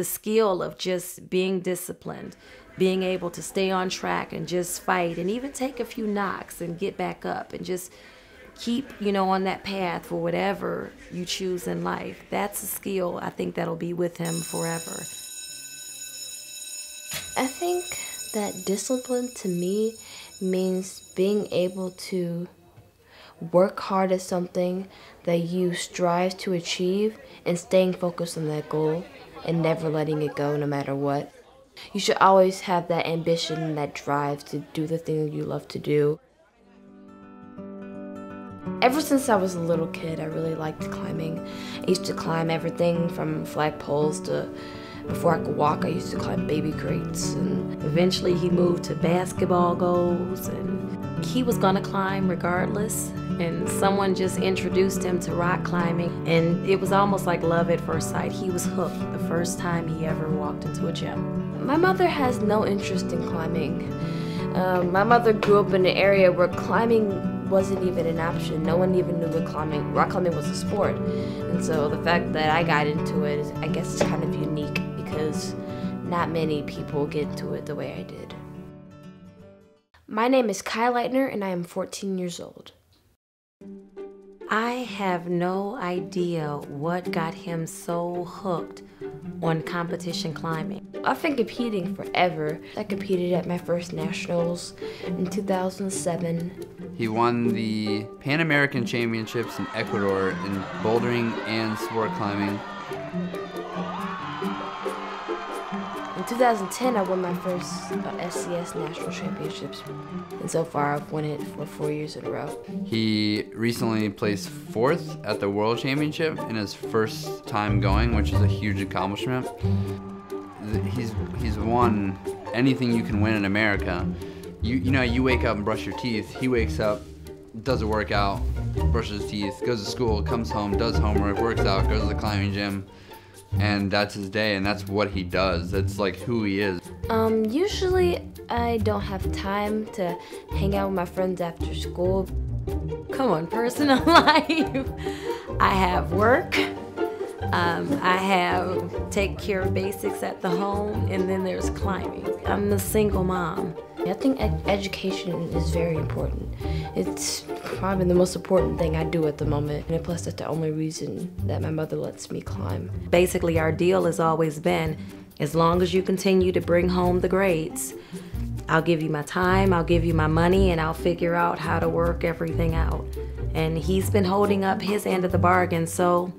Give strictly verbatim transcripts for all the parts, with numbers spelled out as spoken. the skill of just being disciplined, being able to stay on track and just fight and even take a few knocks and get back up and just keep, you know, on that path for whatever you choose in life. That's a skill I think that'll be with him forever. I think that discipline to me means being able to work hard at something that you strive to achieve and staying focused on that goal and never letting it go no matter what. You should always have that ambition and that drive to do the thing that you love to do. Ever since I was a little kid, I really liked climbing. I used to climb everything from flagpoles to, before I could walk, I used to climb baby crates. And eventually he moved to basketball goals, and he was gonna climb regardless. And someone just introduced him to rock climbing, and it was almost like love at first sight. He was hooked the first time he ever walked into a gym. My mother has no interest in climbing. Uh, my mother grew up in an area where climbing wasn't even an option. No one even knew that climbing, rock climbing was a sport. And so the fact that I got into it, I guess is kind of unique because not many people get into it the way I did. My name is Kai Lightner and I am fourteen years old. I have no idea what got him so hooked on competition climbing. I've been competing forever. I competed at my first nationals in two thousand seven. He won the Pan American Championships in Ecuador in bouldering and sport climbing. In two thousand ten, I won my first S C S National Championships, and so far I've won it for four years in a row. He recently placed fourth at the World Championship in his first time going, which is a huge accomplishment. He's, he's won anything you can win in America. You, you know, you wake up and brush your teeth. He wakes up, does a workout, brushes his teeth, goes to school, comes home, does homework, works out, goes to the climbing gym. And that's his day, and that's what he does. That's like who he is. Um, usually I don't have time to hang out with my friends after school. Come on, personal life. I have work. Um, I have take care of basics at the home, and then there's climbing. I'm a single mom. I think ed education is very important. It's probably the most important thing I do at the moment, and plus that's the only reason that my mother lets me climb. Basically our deal has always been, as long as you continue to bring home the grades, I'll give you my time, I'll give you my money, and I'll figure out how to work everything out. And he's been holding up his end of the bargain, so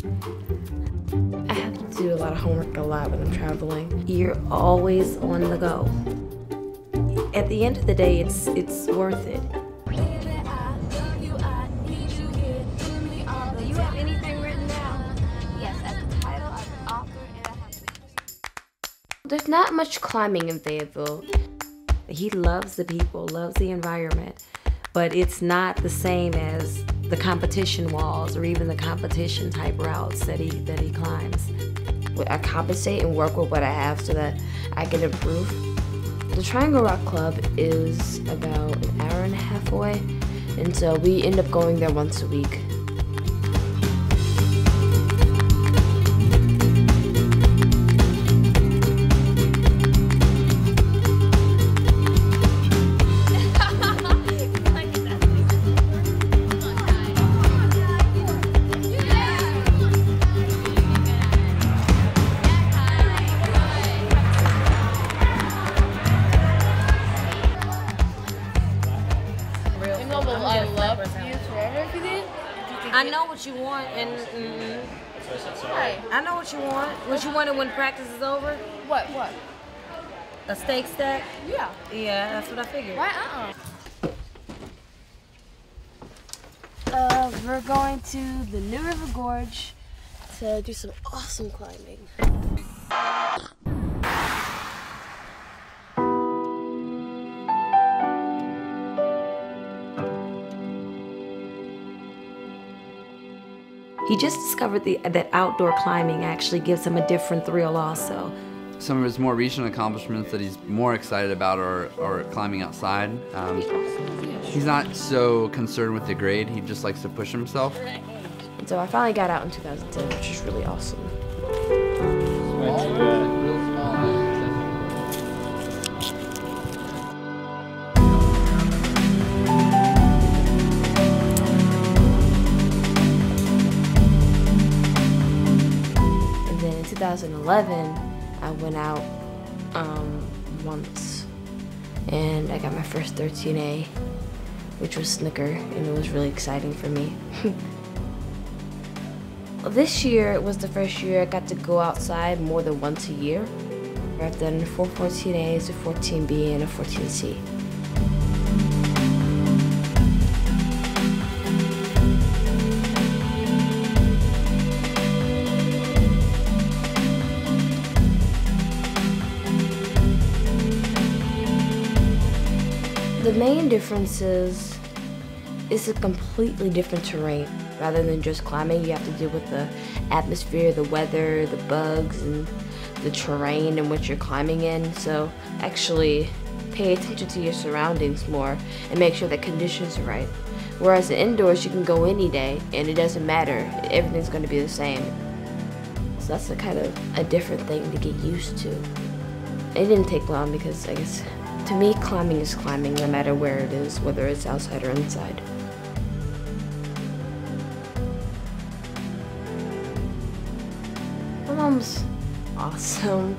I have to do a lot of homework a lot when I'm traveling. You're always on the go. At the end of the day, it's it's worth it. There's not much climbing in Fayetteville. He loves the people, loves the environment, but it's not the same as the competition walls or even the competition type routes that he that he climbs. I compensate and work with what I have so that I can improve. The Triangle Rock Club is about an hour and a half away, and so we end up going there once a week. I love you for everything. I know what you want, and mm-hmm. Right. I know what you want. What you wanted when practice is over? What? What? A steak stack? Yeah. Yeah, that's what I figured. Why? Uh-uh. Uh, we're going to the New River Gorge to do some awesome climbing. He just discovered the, that outdoor climbing actually gives him a different thrill also. Some of his more recent accomplishments that he's more excited about are, are climbing outside. Um, he's not so concerned with the grade, he just likes to push himself. And so I finally got out in two thousand ten, which is really awesome. two thousand eleven, I went out um, once, and I got my first thirteen A, which was snooker, and it was really exciting for me. This year was the first year I got to go outside more than once a year. I've done four fourteen A's, a fourteen B, and a fourteen C. The main difference is it's a completely different terrain. Rather than just climbing, you have to deal with the atmosphere, the weather, the bugs, and the terrain in which you're climbing in. So actually pay attention to your surroundings more and make sure that conditions are right. Whereas indoors, you can go any day and it doesn't matter. Everything's going to be the same. So that's a kind of a different thing to get used to. It didn't take long because I guess to me, climbing is climbing no matter where it is, whether it's outside or inside. My mom's awesome.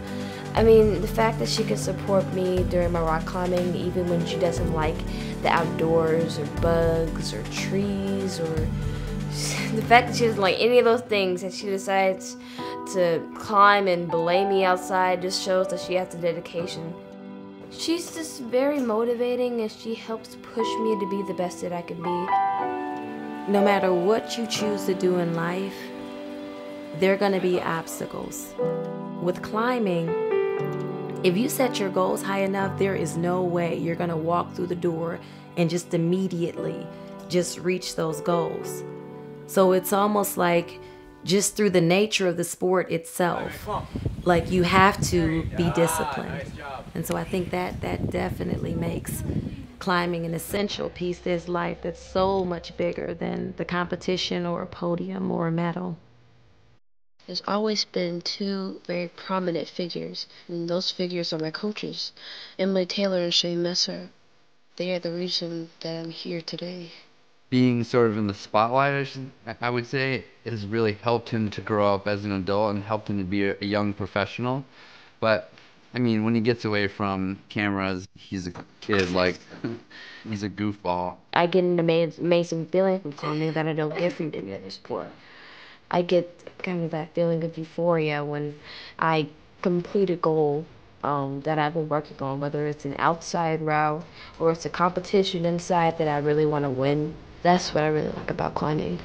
I mean, the fact that she can support me during my rock climbing, even when she doesn't like the outdoors or bugs or trees, or the fact that she doesn't like any of those things and she decides to climb and belay me outside just shows that she has the dedication. She's just very motivating, and she helps push me to be the best that I can be. No matter what you choose to do in life, there are going to be obstacles. With climbing, if you set your goals high enough, there is no way you're going to walk through the door and just immediately just reach those goals. So it's almost like just through the nature of the sport itself, like you have to be disciplined. And so I think that that definitely makes climbing an essential piece to this life that's so much bigger than the competition or a podium or a medal. There's always been two very prominent figures, and those figures are my coaches, Emily Taylor and Shane Messer. They are the reason that I'm here today. Being sort of in the spotlight, I, should, I would say, has really helped him to grow up as an adult and helped him to be a, a young professional. But, I mean, when he gets away from cameras, he's a kid, like, he's a goofball. I get an amazing, amazing feeling from climbing that I don't get from doing other sport. I get kind of that feeling of euphoria when I complete a goal Um, that I've been working on, whether it's an outside route or it's a competition inside that I really want to win. That's what I really like about climbing.